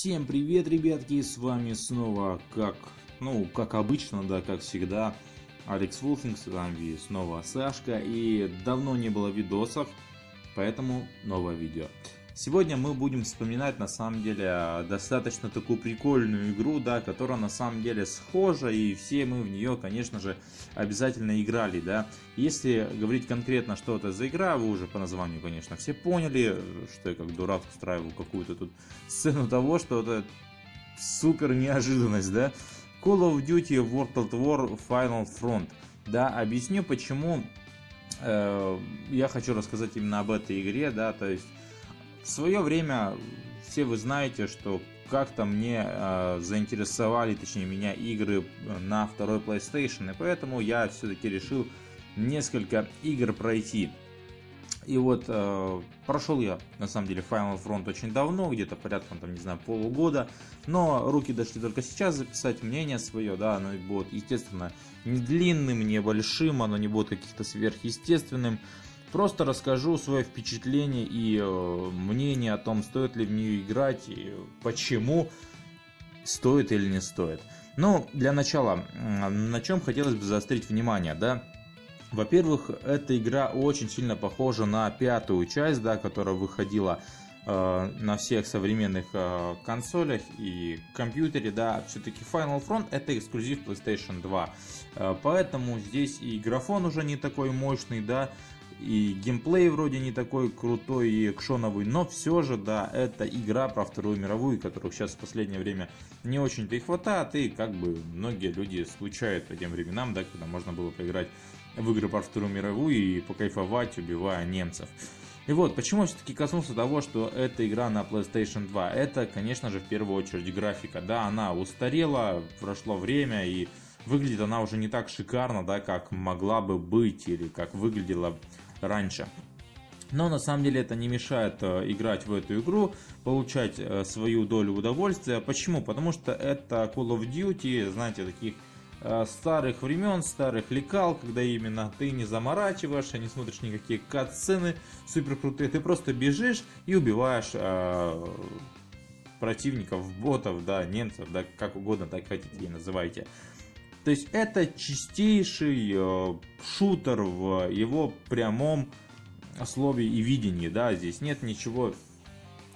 Всем привет, ребятки, с вами снова, как обычно, да, как всегда, Алекс Вулфинг, с вами снова Сашка, и давно не было видосов, поэтому новое видео. Сегодня мы будем вспоминать, на самом деле, достаточно такую прикольную игру, да, которая на самом деле схожа, и все мы в нее, конечно же, обязательно играли, да. Если говорить конкретно, что это за игра, вы уже по названию, конечно, все поняли, что я как дурак устраивал какую-то тут сцену того, что это супер неожиданность, да. Call of Duty: World at War Final Front, да, объясню, почему я хочу рассказать именно об этой игре, да, то есть в свое время, все вы знаете, что как-то мне заинтересовали, точнее меня, игры на второй PlayStation, и поэтому я все-таки решил несколько игр пройти. И вот прошел я, на самом деле, Final Front очень давно, где-то порядком, там, не знаю, полугода, но руки дошли только сейчас записать мнение свое, да, оно будет, естественно, не длинным, не большим, оно не будет каких-то сверхъестественным. Просто расскажу свое впечатление и мнение о том, стоит ли в нее играть, и почему стоит или не стоит. Ну, для начала, на чем хотелось бы заострить внимание, да? Во-первых, эта игра очень сильно похожа на пятую часть, да, которая выходила на всех современных консолях и компьютере, да, все-таки Final Front это эксклюзив PlayStation 2, поэтому здесь и графон уже не такой мощный, да, и геймплей вроде не такой крутой и экшоновый, но все же, да, это игра про Вторую мировую, которую сейчас в последнее время не очень-то и хватает, и как бы многие люди скучают по тем временам, да, когда можно было поиграть в игры про Вторую мировую и покайфовать, убивая немцев. И вот, почему я все-таки коснулся того, что эта игра на PlayStation 2, это, конечно же, в первую очередь графика, да, она устарела, прошло время и выглядит она уже не так шикарно, да, как могла бы быть или как выглядела раньше. Но на самом деле это не мешает играть в эту игру, получать свою долю удовольствия. Почему? Потому что это Call of Duty, знаете, таких старых времен, старых лекал, когда именно ты не заморачиваешься, не смотришь никакие кат-сцены супер крутые, ты просто бежишь и убиваешь противников, ботов, да, немцев, да, как угодно, так хотите и называйте. То есть это чистейший шутер в его прямом слове и видении, да, здесь нет ничего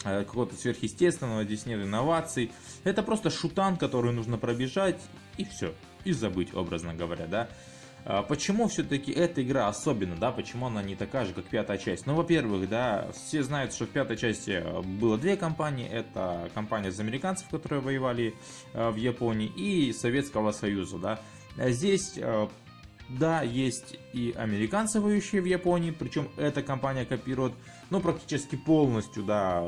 какого-то сверхъестественного, здесь нет инноваций, это просто шутан, который нужно пробежать и все, и забыть, образно говоря, да. Почему все-таки эта игра особенно, да, почему она не такая же, как пятая часть? Ну, во-первых, да, все знают, что в пятой части было две компании, это компания из американцев, которые воевали в Японии, и Советского Союза, да. Здесь, да, есть и американцы, воюющие в Японии, причем эта компания копирует, ну, практически полностью, да,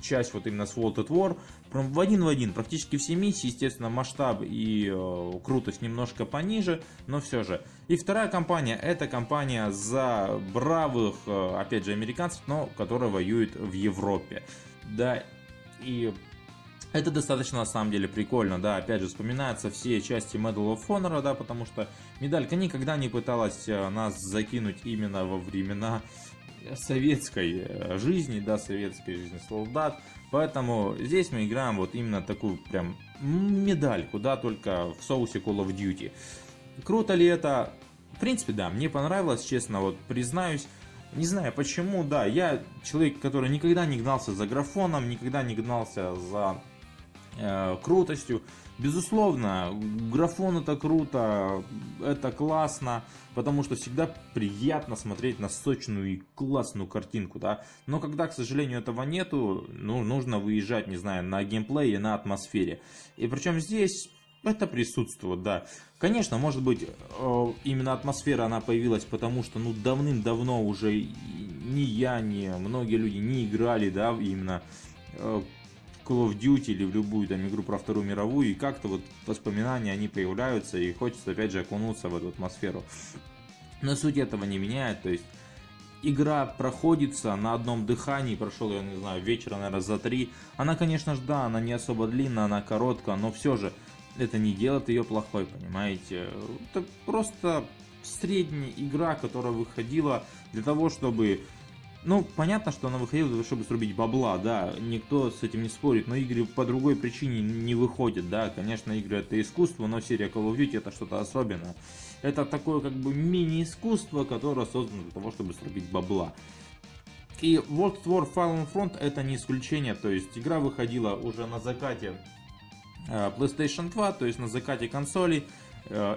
часть вот именно с World at War, прям в один, практически все миссии, естественно, масштаб и крутость немножко пониже, но все же. И вторая компания, это компания за бравых, опять же, американцев, но которые воюют в Европе, да, и это достаточно, на самом деле, прикольно, да, опять же, вспоминаются все части Medal of Honor, да, потому что медалька никогда не пыталась нас закинуть именно во времена советской жизни, да, советской жизни солдат, поэтому здесь мы играем вот именно такую прям медальку, да, только в соусе Call of Duty. Круто ли это? В принципе, да, мне понравилось, честно, вот признаюсь, не знаю почему, да, я человек, который никогда не гнался за графоном, никогда не гнался за крутостью. Безусловно, графон это круто, это классно, потому что всегда приятно смотреть на сочную и классную картинку, да. Но когда, к сожалению, этого нету, ну, нужно выезжать, не знаю, на геймплее, на атмосфере. И причем здесь это присутствует, да. Конечно, может быть, именно атмосфера, она появилась, потому что, ну, давным-давно уже ни я, ни многие люди не играли, да, именно Call of Duty или в любую там игру про Вторую мировую, и как-то вот воспоминания они появляются, и хочется опять же окунуться в эту атмосферу. Но суть этого не меняет, то есть игра проходится на одном дыхании, прошел я, не знаю, вечера, наверное, за 3. Она, конечно же, да, она не особо длинная, она короткая, но все же это не делает ее плохой, понимаете. Это просто средняя игра, которая выходила для того, чтобы Ну, понятно, что она выходила, чтобы срубить бабла, да, никто с этим не спорит, но игры по другой причине не выходят, да, конечно, игры это искусство, но серия Call of Duty это что-то особенное. Это такое как бы мини-искусство, которое создано для того, чтобы срубить бабла. И World at War Final Front это не исключение, то есть игра выходила уже на закате PlayStation 2, то есть на закате консолей.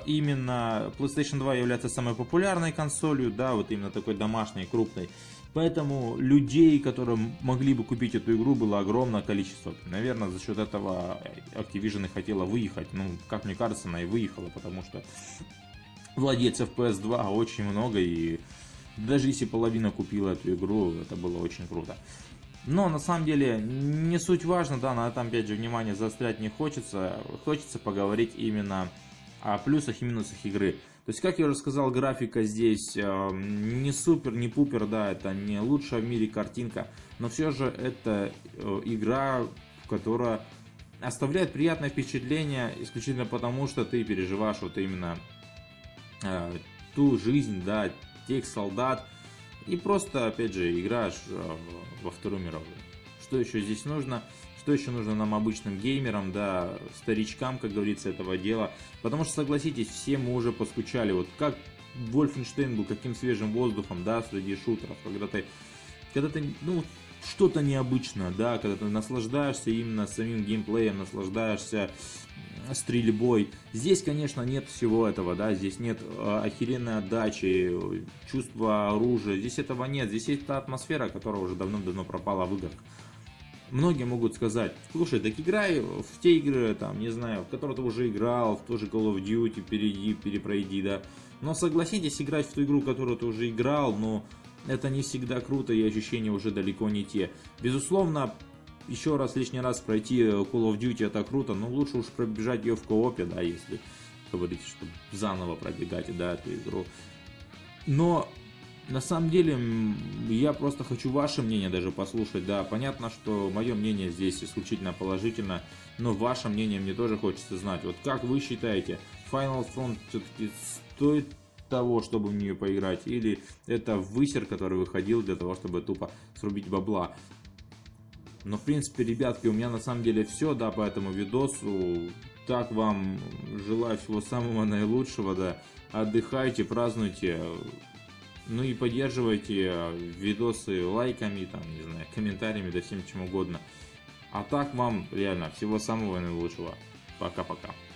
Именно PlayStation 2 является самой популярной консолью, да, вот именно такой домашней, крупной. Поэтому людей, которые могли бы купить эту игру, было огромное количество. Наверное, за счет этого Activision и хотела выехать. Ну, как мне кажется, она и выехала, потому что владельцев PS2 очень много, и даже если половина купила эту игру, это было очень круто. Но на самом деле не суть важно, да, на этом опять же внимание заострять не хочется. Хочется поговорить именно о плюсах и минусах игры. То есть, как я уже сказал, графика здесь не супер, не пупер, да, это не лучшая в мире картинка, но все же это игра, которая оставляет приятное впечатление исключительно потому, что ты переживаешь вот именно ту жизнь, да, тех солдат, и просто, опять же, играешь во Вторую мировую. Что еще здесь нужно? Что еще нужно нам, обычным геймерам, да, старичкам, как говорится, этого дела? Потому что, согласитесь, все мы уже поскучали. Вот как Wolfenstein был каким свежим воздухом, да, среди шутеров, когда ты ну, что-то необычное, да, когда ты наслаждаешься именно самим геймплеем, наслаждаешься стрельбой. Здесь, конечно, нет всего этого, да, здесь нет охеренной отдачи, чувства оружия, здесь этого нет, здесь есть та атмосфера, которая уже давным-давно пропала в играх. Многие могут сказать: слушай, так играй в те игры, там, не знаю, в которые ты уже играл, в ту же Call of Duty, перепройди, да. Но согласитесь, играть в ту игру, которую ты уже играл, но это не всегда круто, и ощущения уже далеко не те. Безусловно, еще раз, лишний раз пройти Call of Duty это круто, но лучше уж пробежать ее в коопе, да, если говорите, что заново пробегать, да, эту игру. Но на самом деле, я просто хочу ваше мнение даже послушать, да, понятно, что мое мнение здесь исключительно положительно, но ваше мнение мне тоже хочется знать. Вот как вы считаете, Final Front все-таки стоит того, чтобы в нее поиграть, или это высер, который выходил для того, чтобы тупо срубить бабла? Но, в принципе, ребятки, у меня на самом деле все, да, по этому видосу. Так вам желаю всего самого наилучшего, да, отдыхайте, празднуйте. Ну и поддерживайте видосы лайками, там, не знаю, комментариями, да всем чем угодно. А так вам реально всего самого наилучшего. Пока-пока.